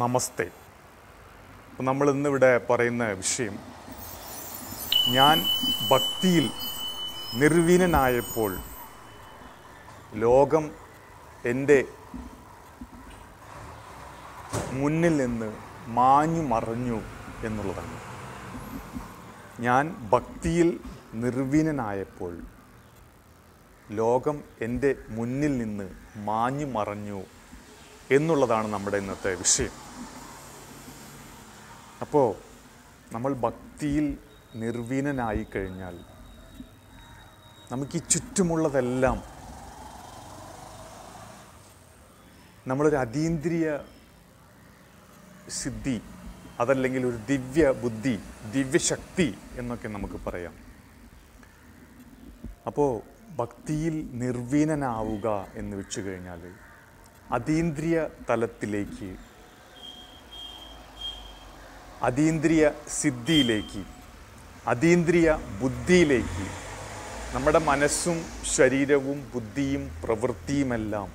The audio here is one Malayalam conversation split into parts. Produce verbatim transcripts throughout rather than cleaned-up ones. നമസ്തേ. അപ്പോൾ നമ്മൾ ഇന്നിവിടെ പറയുന്ന വിഷയം ഞാൻ ഭക്തിയിൽ നിർവീനനായപ്പോൾ ലോകം എൻ്റെ മുന്നിൽ നിന്ന് മാഞ്ഞു മറഞ്ഞു എന്നുള്ളതാണ്. ഞാൻ ഭക്തിയിൽ നിർവീനനായപ്പോൾ ലോകം എൻ്റെ മുന്നിൽ നിന്ന് മാഞ്ഞു മറഞ്ഞു എന്നുള്ളതാണ് നമ്മുടെ ഇന്നത്തെ വിഷയം. അപ്പോൾ നമ്മൾ ഭക്തിയിൽ നിർവീനനായി കഴിഞ്ഞാൽ നമുക്ക് ഈ ചുറ്റുമുള്ളതെല്ലാം നമ്മളൊരു അതീന്ദ്രിയ സിദ്ധി, അതല്ലെങ്കിൽ ഒരു ദിവ്യ ബുദ്ധി, ദിവ്യശക്തി എന്നൊക്കെ നമുക്ക് പറയാം. അപ്പോൾ ഭക്തിയിൽ നിർവീനനാവുക എന്ന് വെച്ചു കഴിഞ്ഞാൽ അതീന്ദ്രിയ തലത്തിലേക്ക്, അതീന്ദ്രിയ സിദ്ധിയിലേക്ക്, അതീന്ദ്രിയ ബുദ്ധിയിലേക്ക് നമ്മുടെ മനസ്സും ശരീരവും ബുദ്ധിയും പ്രവൃത്തിയുമെല്ലാം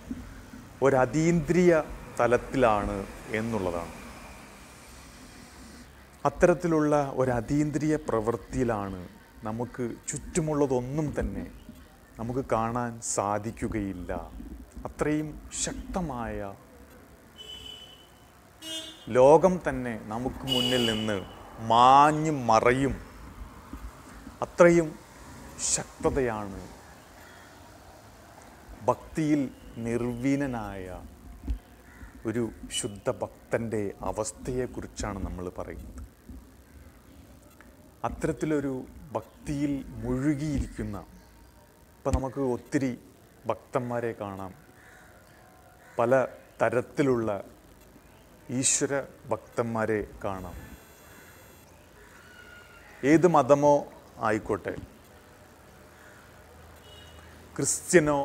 ഒരതീന്ദ്രിയ തലത്തിലാണ് എന്നുള്ളതാണ്. അത്തരത്തിലുള്ള ഒരതീന്ദ്രിയ പ്രവൃത്തിയിലാണ് നമുക്ക് ചുറ്റുമുള്ളതൊന്നും തന്നെ നമുക്ക് കാണാൻ സാധിക്കുകയില്ല. അത്രയും ശക്തമായ ലോകം തന്നെ നമുക്ക് മുന്നിൽ നിന്ന് മാഞ്ഞു മറയും. അത്രയും ശക്തതയാണ് ഭക്തിയിൽ നിർവീനനായ ഒരു ശുദ്ധഭക്തൻ്റെ അവസ്ഥയെക്കുറിച്ചാണ് നമ്മൾ പറയുന്നത്. അത്തരത്തിലൊരു ഭക്തിയിൽ മുഴുകിയിരിക്കുന്ന, ഇപ്പം നമുക്ക് ഒത്തിരി ഭക്തന്മാരെ കാണാം, പല തരത്തിലുള്ള ഈശ്വര ഭക്തന്മാരെ കാണാം. ഏത് മതമോ ആയിക്കോട്ടെ, ക്രിസ്ത്യനോ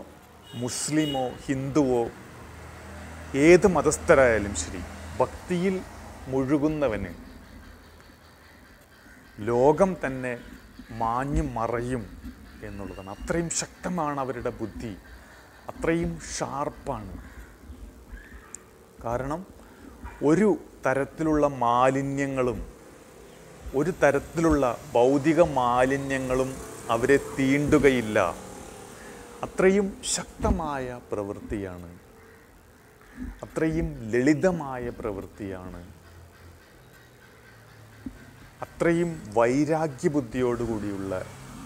മുസ്ലിമോ ഹിന്ദുവോ ഏത് മതസ്ഥരായാലും ശരി, ഭക്തിയിൽ മുഴുകുന്നവന് ലോകം തന്നെ മാഞ്ഞു മറയും എന്നുള്ളതാണ്. അത്രയും ശക്തമാണ് അവരുടെ ബുദ്ധി, അത്രയും ഷാർപ്പാണ്. കാരണം ഒരു തരത്തിലുള്ള മാലിന്യങ്ങളും ഒരു തരത്തിലുള്ള ഭൗതിക മാലിന്യങ്ങളും അവരെ തീണ്ടുകയില്ല. അത്രയും ശക്തമായ പ്രവൃത്തിയാണ്, അത്രയും ലളിതമായ പ്രവൃത്തിയാണ്, അത്രയും വൈരാഗ്യബുദ്ധിയോടുകൂടിയുള്ള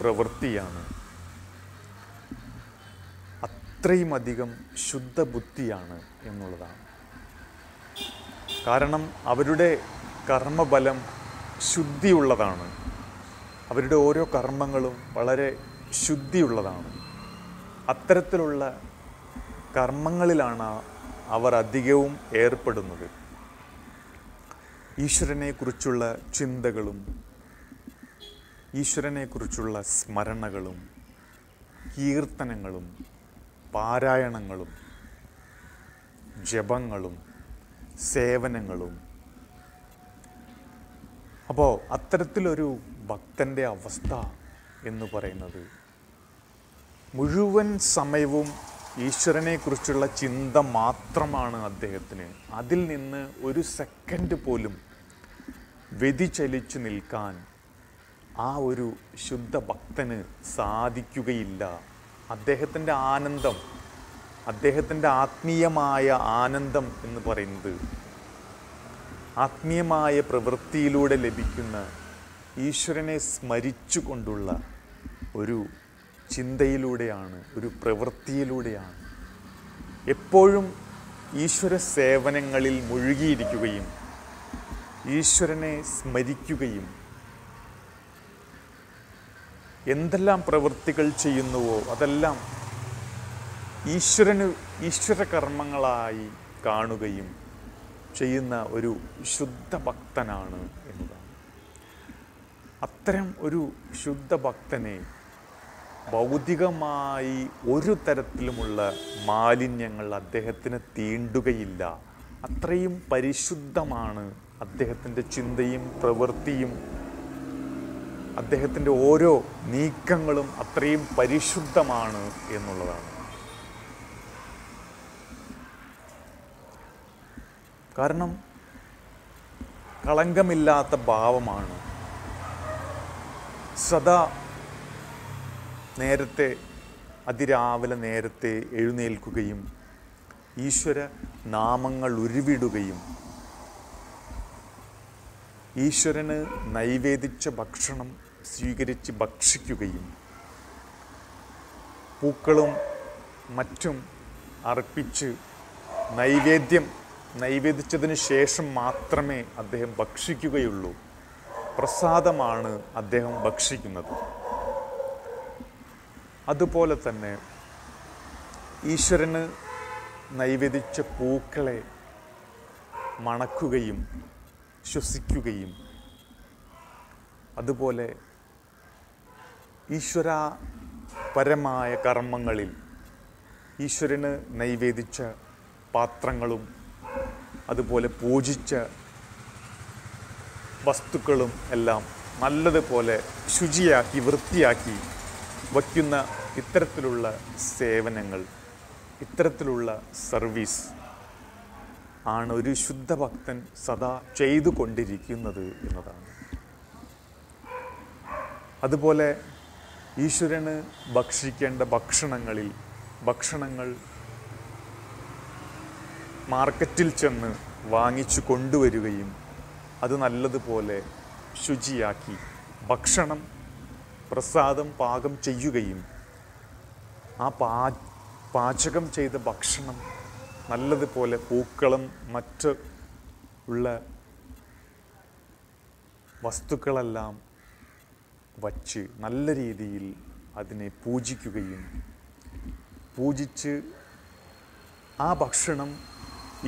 പ്രവൃത്തിയാണ്, അത്രയുമധികം ശുദ്ധബുദ്ധിയാണ് എന്നുള്ളതാണ്. കാരണം അവരുടെ കർമ്മബലം ശുദ്ധിയുള്ളതാണ്, അവരുടെ ഓരോ കർമ്മങ്ങളും വളരെ ശുദ്ധിയുള്ളതാണ്. അത്തരത്തിലുള്ള കർമ്മങ്ങളിലാണ് അവർ അധികവും ഏർപ്പെടുന്നത്. ഈശ്വരനെക്കുറിച്ചുള്ള ചിന്തകളും ഈശ്വരനെക്കുറിച്ചുള്ള സ്മരണകളും കീർത്തനങ്ങളും പാരായണങ്ങളും ജപങ്ങളും സേവനങ്ങളും. അപ്പോൾ അത്തരത്തിലൊരു ഭക്തൻ്റെ അവസ്ഥ എന്ന് പറയുന്നത് മുഴുവൻ സമയവും ഈശ്വരനെക്കുറിച്ചുള്ള ചിന്ത മാത്രമാണ് അദ്ദേഹത്തിന്. അതിൽ നിന്ന് ഒരു സെക്കൻഡ് പോലും വ്യതിചലിച്ചു നിൽക്കാൻ ആ ഒരു ശുദ്ധ ഭക്തന് സാധിക്കുകയില്ല. അദ്ദേഹത്തിൻ്റെ ആനന്ദം, അദ്ദേഹത്തിൻ്റെ ആത്മീയമായ ആനന്ദം എന്ന് പറയുന്നത് ആത്മീയമായ പ്രവൃത്തിയിലൂടെ ലഭിക്കുന്ന ഈശ്വരനെ സ്മരിച്ചു കൊണ്ടുള്ള ഒരു ചിന്തയിലൂടെയാണ്, ഒരു പ്രവൃത്തിയിലൂടെയാണ്. എപ്പോഴും ഈശ്വര സേവനങ്ങളിൽ മുഴുകിയിരിക്കുകയും ഈശ്വരനെ സ്മരിക്കുകയും എന്തെല്ലാം പ്രവൃത്തികൾ ചെയ്യുന്നുവോ അതെല്ലാം ഈശ്വരന് ഈശ്വര കർമ്മങ്ങളായി കാണുകയും ചെയ്യുന്ന ഒരു ശുദ്ധ ഭക്തനാണ് എന്നതാണ്. അത്തരം ഒരു ശുദ്ധ ഭക്തനെ ഭൗതികമായി ഒരു തരത്തിലുമുള്ള മാലിന്യങ്ങൾ അദ്ദേഹത്തിന് തീണ്ടുകയില്ല. അത്രയും പരിശുദ്ധമാണ് അദ്ദേഹത്തിൻ്റെ ചിന്തയും പ്രവൃത്തിയും, അദ്ദേഹത്തിൻ്റെ ഓരോ നീക്കങ്ങളും അത്രയും പരിശുദ്ധമാണ് എന്നുള്ളതാണ്. കാരണം കളങ്കമില്ലാത്ത ഭാവമാണ് സദാ നേരത്തെ അതിരാവിലെ നേരത്തെ എഴുന്നേൽക്കുകയും ഈശ്വര നാമങ്ങൾ ഉരുവിടുകയും ഈശ്വരന് നൈവേദിച്ച ഭക്ഷണം സ്വീകരിച്ച് ഭക്ഷിക്കുകയും പൂക്കളും മറ്റും അർപ്പിച്ച് നൈവേദ്യം നൈവേദിച്ചതിന് ശേഷം മാത്രമേ അദ്ദേഹം ഭക്ഷിക്കുകയുള്ളൂ. പ്രസാദമാണ് അദ്ദേഹം ഭക്ഷിക്കുന്നത്. അതുപോലെ തന്നെ ഈശ്വരന് നൈവേദിച്ച പൂക്കളെ മണക്കുകയും ശ്വസിക്കുകയും അതുപോലെ ഈശ്വരപരമായ കർമ്മങ്ങളിൽ ഈശ്വരന് നൈവേദിച്ച പാത്രങ്ങളും അതുപോലെ പൂജിച്ച വസ്തുക്കളും എല്ലാം നല്ലതുപോലെ ശുചിയാക്കി വൃത്തിയാക്കി വയ്ക്കുന്ന ഇത്തരത്തിലുള്ള സേവനങ്ങൾ, ഇത്തരത്തിലുള്ള സർവീസ് ആണ് ഒരു ശുദ്ധഭക്തൻ സദാ ചെയ്തുകൊണ്ടിരിക്കുന്നത് എന്നതാണ്. അതുപോലെ ഈശ്വരന് ഭക്ഷിക്കേണ്ട ഭക്ഷണങ്ങളിൽ ഭക്ഷണങ്ങൾ മാർക്കറ്റിൽ ചെന്ന് വാങ്ങിച്ചു കൊണ്ടുവരികയും അത് നല്ലതുപോലെ ശുചിയാക്കി ഭക്ഷണം പ്രസാദം പാകം ചെയ്യുകയും ആ പാ പാചകം ചെയ്ത ഭക്ഷണം നല്ലതുപോലെ പൂക്കളും മറ്റ് ഉള്ള വസ്തുക്കളെല്ലാം വച്ച് നല്ല രീതിയിൽ അതിനെ പൂജിക്കുകയും പൂജിച്ച് ആ ഭക്ഷണം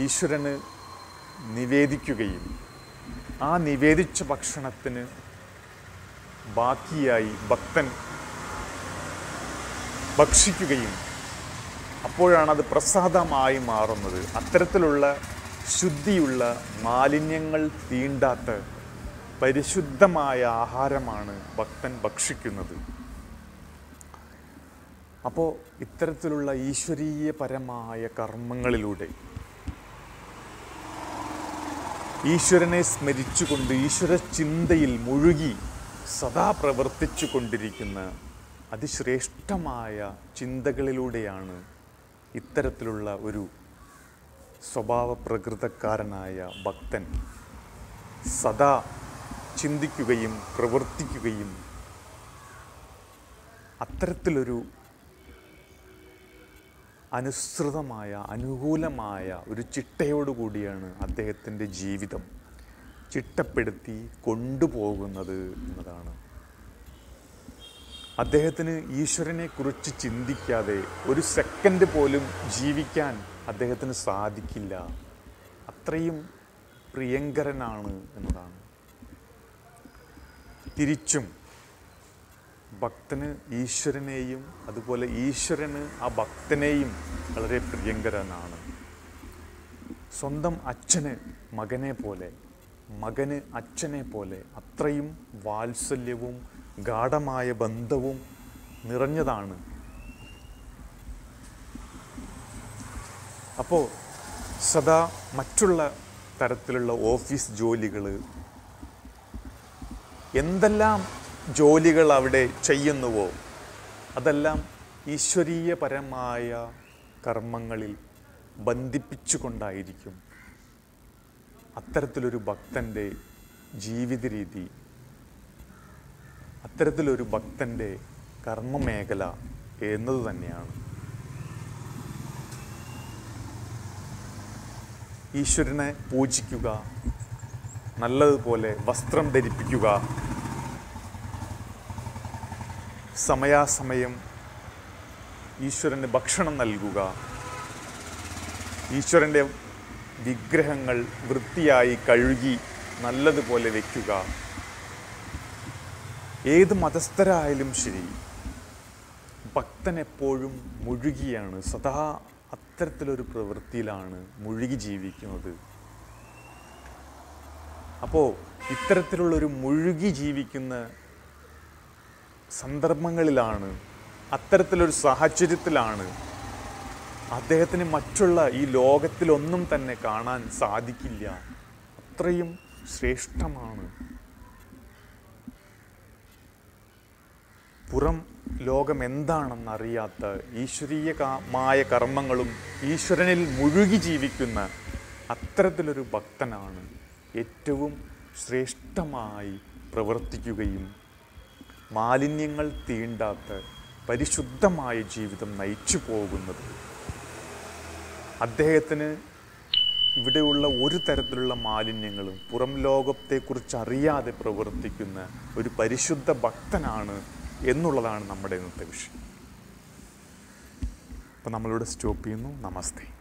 ഈശ്വരന് നിവേദിക്കുകയും ആ നിവേദിച്ച ഭക്ഷണത്തിന് ബാക്കിയായി ഭക്തൻ ഭക്ഷിക്കുകയും അപ്പോഴാണ് അത് പ്രസാദമായി മാറുന്നത്. അത്തരത്തിലുള്ള ശുദ്ധിയുള്ള മാലിന്യങ്ങൾ തീണ്ടാത്ത പരിശുദ്ധമായ ആഹാരമാണ് ഭക്തൻ ഭക്ഷിക്കുന്നത്. അപ്പോൾ ഇത്തരത്തിലുള്ള ഈശ്വരീയപരമായ കർമ്മങ്ങളിലൂടെ ഈശ്വരനെ സ്മരിച്ചുകൊണ്ട് ഈശ്വര ചിന്തയിൽ മുഴുകി സദാ പ്രവർത്തിച്ചു കൊണ്ടിരിക്കുന്ന അതിശ്രേഷ്ഠമായ ചിന്തകളിലൂടെയാണ് ഇത്തരത്തിലുള്ള ഒരു സ്വഭാവ പ്രകൃതക്കാരനായ ഭക്തൻ സദാ ചിന്തിക്കുകയും പ്രവർത്തിക്കുകയും അത്തരത്തിലൊരു അനുസൃതമായ അനുകൂലമായ ഒരു ചിട്ടയോടുകൂടിയാണ് അദ്ദേഹത്തിൻ്റെ ജീവിതം ചിട്ടപ്പെടുത്തി കൊണ്ടുപോകുന്നത് എന്നതാണ്. അദ്ദേഹത്തിന് ഈശ്വരനെക്കുറിച്ച് ചിന്തിക്കാതെ ഒരു സെക്കൻഡ് പോലും ജീവിക്കാൻ അദ്ദേഹത്തിന് സാധിക്കില്ല, അത്രയും പ്രിയങ്കരനാണ് എന്നതാണ്. തിരിച്ചും ഭക്തന് ഈശ്വരനെയും അതുപോലെ ഈശ്വരന് ആ ഭക്തനെയും വളരെ പ്രിയങ്കരനാണ്. സ്വന്തം അച്ഛന് മകനെ പോലെ, മകന് അച്ഛനെ പോലെ അത്രയും വാത്സല്യവും ഗാഢമായ ബന്ധവും നിറഞ്ഞതാണ്. അപ്പോൾ സദാ മറ്റുള്ള തരത്തിലുള്ള ഓഫീസ് ജോലികൾ, എന്തെല്ലാം ജോലികൾ അവിടെ ചെയ്യുന്നുവോ അതെല്ലാം ഈശ്വരീയപരമായ കർമ്മങ്ങളിൽ ബന്ധിപ്പിച്ചുകൊണ്ടായിരിക്കും അത്തരത്തിലൊരു ഭക്തൻ്റെ ജീവിത രീതി, അത്തരത്തിലൊരു ഭക്തൻ്റെ കർമ്മമേഖല എന്നത് തന്നെയാണ്. ഈശ്വരനെ പൂജിക്കുക, നല്ലതുപോലെ വസ്ത്രം ധരിപ്പിക്കുക, സമയാസമയം ഈശ്വരന് ഭക്ഷണം നൽകുക, ഈശ്വരൻ്റെ വിഗ്രഹങ്ങൾ വൃത്തിയായി കഴുകി നല്ലതുപോലെ വയ്ക്കുക. ഏത് മതസ്ഥരായാലും ശരി, ഭക്തനെപ്പോഴും മുഴുകിയാണ് സദാ അത്തരത്തിലൊരു പ്രവൃത്തിയിലാണ് മുഴുകി ജീവിക്കുന്നത്. അപ്പോൾ ഇത്തരത്തിലുള്ളൊരു മുഴുകി ജീവിക്കുന്ന സന്ദർഭങ്ങളിലാണ്, അത്തരത്തിലൊരു സാഹചര്യത്തിലാണ് അദ്ദേഹത്തിന് മറ്റുള്ള ഈ ലോകത്തിലൊന്നും തന്നെ കാണാൻ സാധിക്കില്ല. അത്രയും ശ്രേഷ്ഠമാണ്. പുറം ലോകമെന്താണെന്നറിയാത്ത ഈശ്വരീയമായ കർമ്മങ്ങളും ഈശ്വരനിൽ മുഴുകി ജീവിക്കുന്ന അത്തരത്തിലൊരു ഭക്തനാണ് ഏറ്റവും ശ്രേഷ്ഠമായി പ്രവർത്തിക്കുകയും മാലിന്യങ്ങൾ തീണ്ടാത്ത പരിശുദ്ധമായ ജീവിതം നയിച്ചു പോകുന്നത്. അദ്ദേഹത്തിന് ഇവിടെയുള്ള ഒരു തരത്തിലുള്ള മാലിന്യങ്ങളും പുറം ലോകത്തെക്കുറിച്ച് അറിയാതെ പ്രവർത്തിക്കുന്ന ഒരു പരിശുദ്ധ ഭക്തനാണ് എന്നുള്ളതാണ് നമ്മുടെ ഇന്നത്തെ വിഷയം. അപ്പോൾ നമ്മളിവിടെ സ്റ്റോപ്പ് ചെയ്യുന്നു. നമസ്തേ.